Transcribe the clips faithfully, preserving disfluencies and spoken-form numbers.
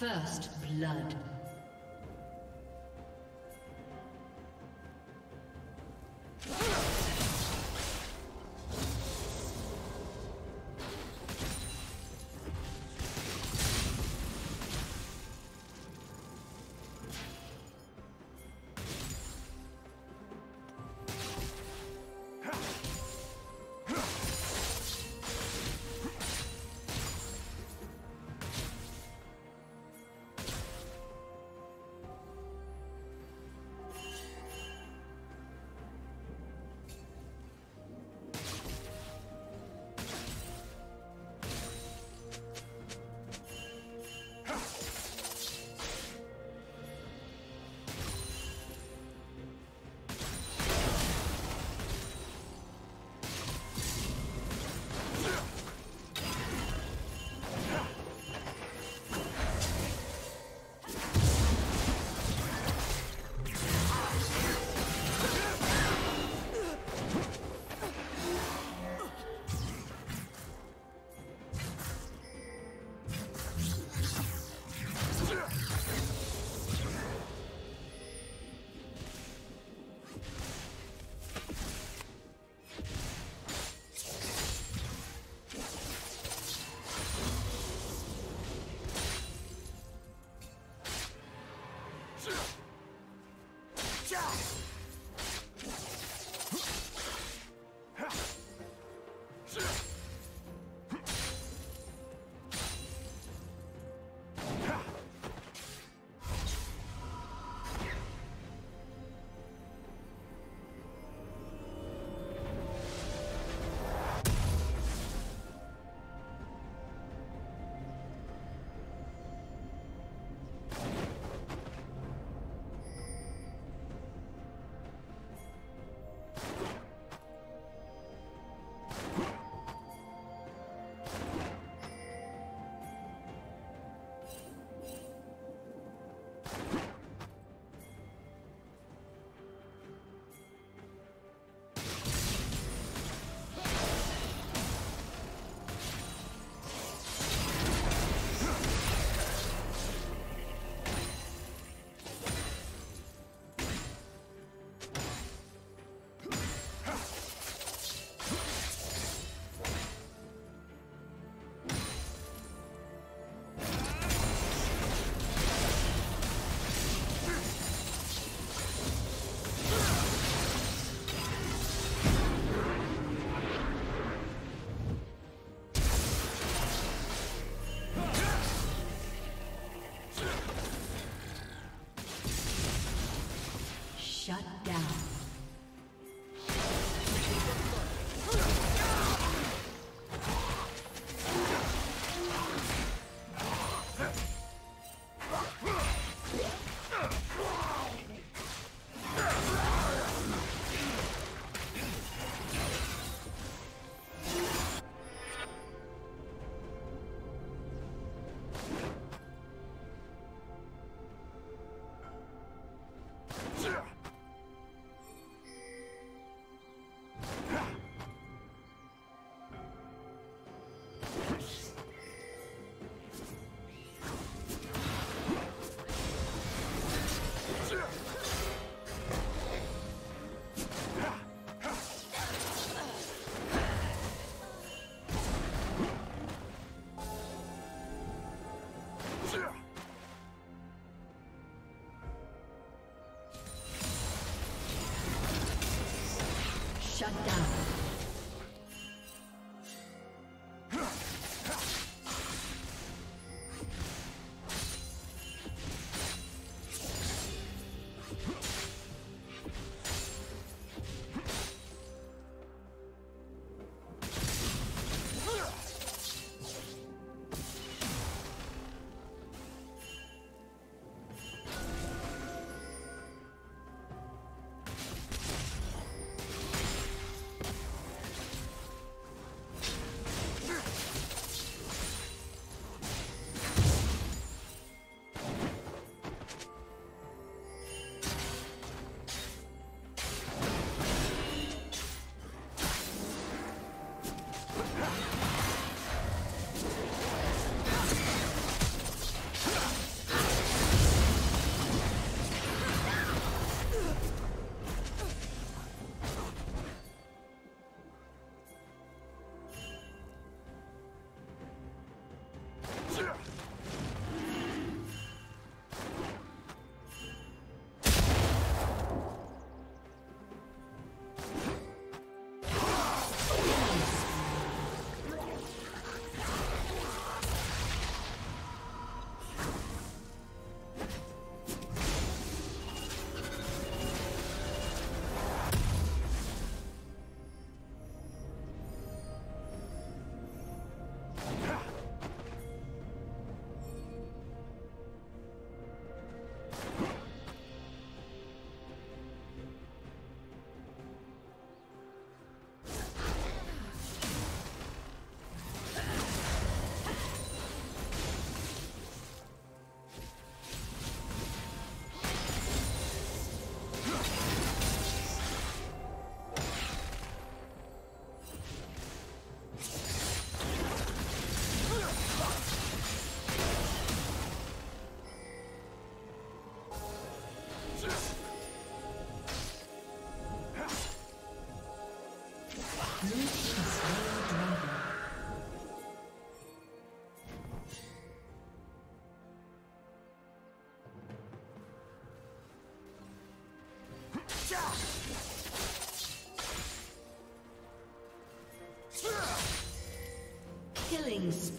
First blood.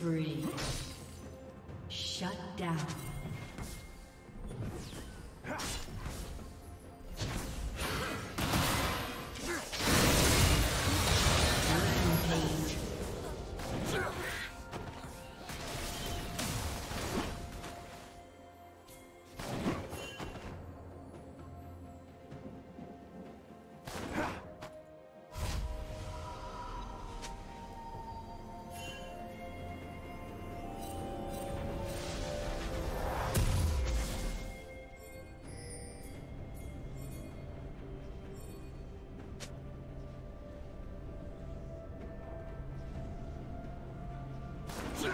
spree. Shut down. Sure.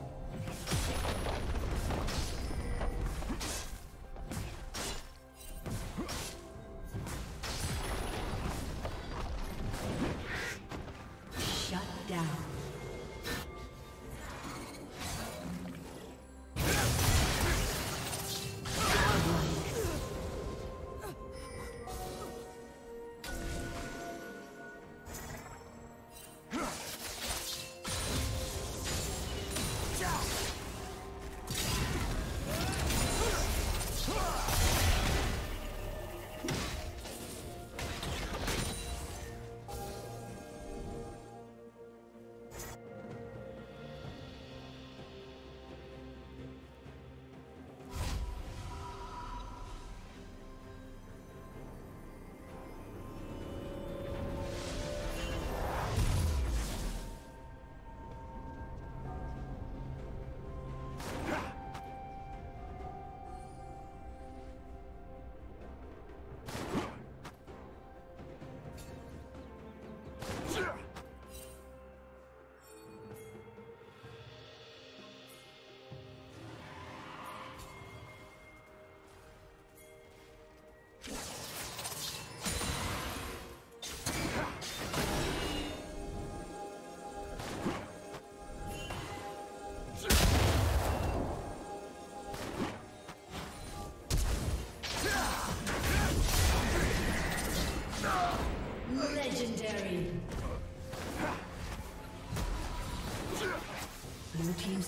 team's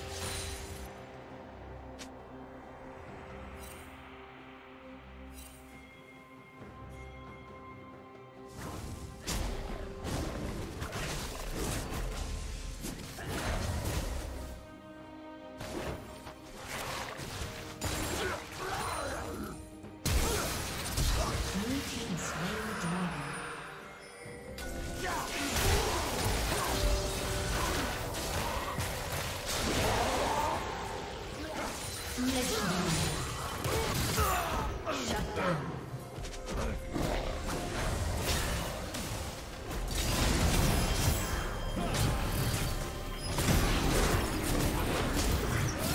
Team's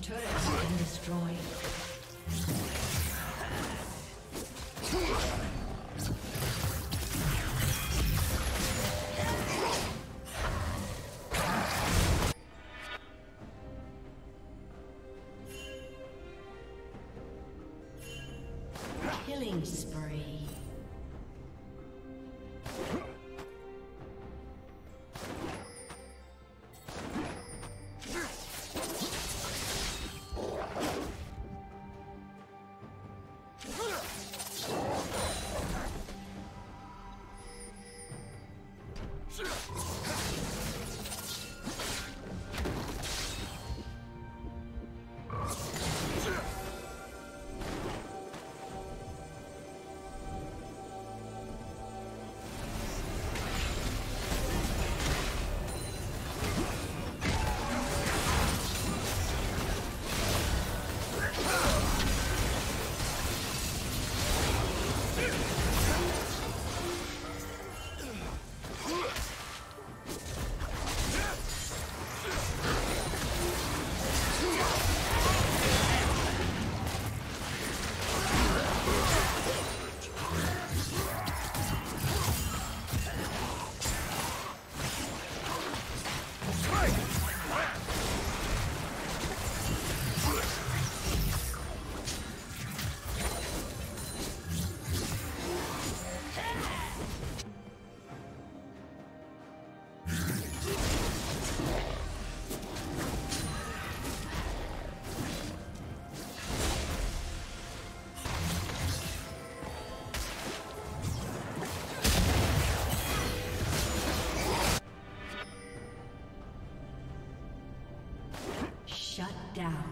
turret has been destroyed. Down.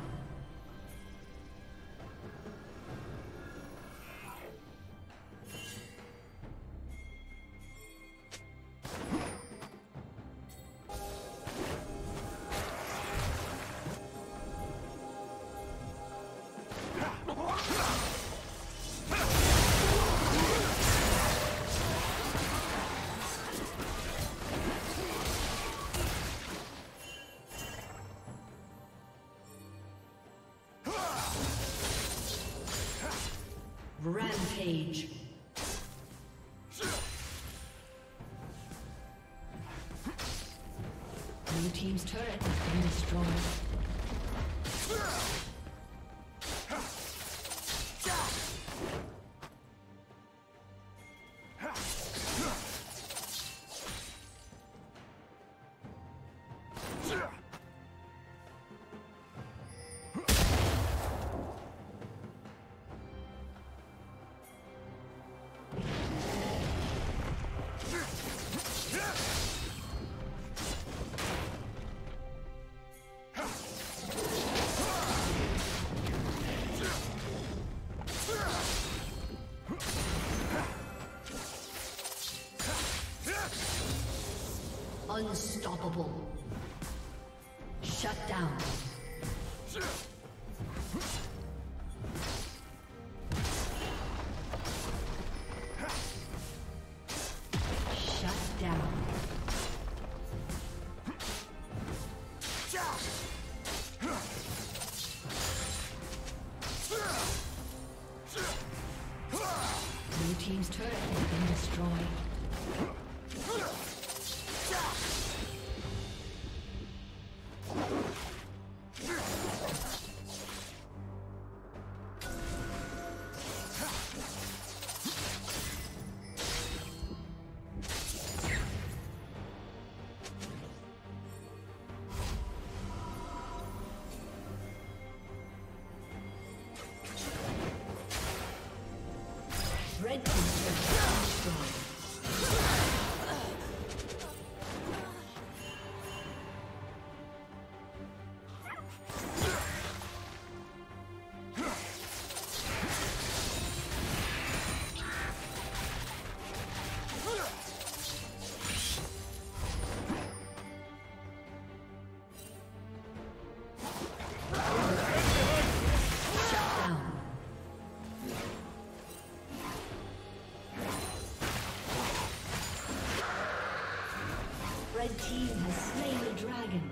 Rampage. Blue team's turret has been destroyed. Unstoppable. Shut down. Shut down. Red team has slain the dragon.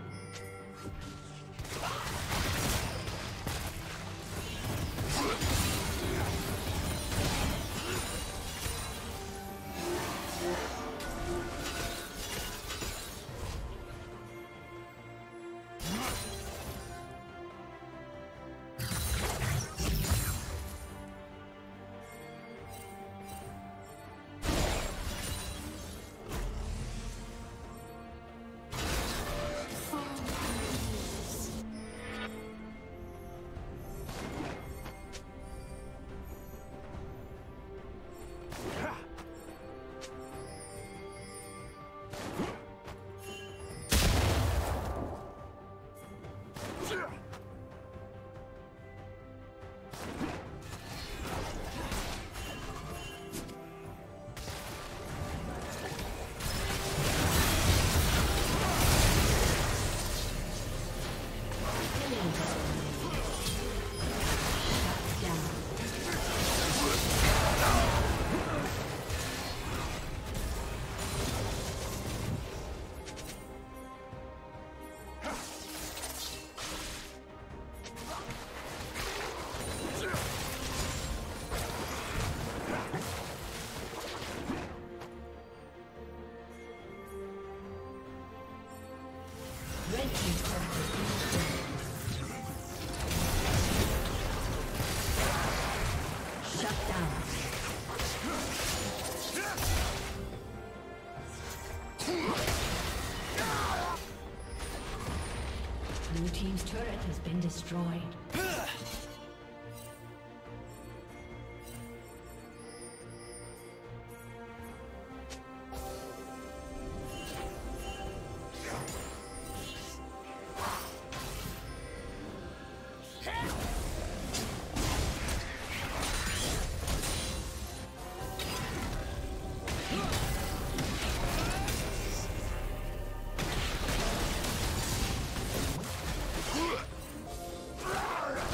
Blue team's turret has been destroyed. Rawr!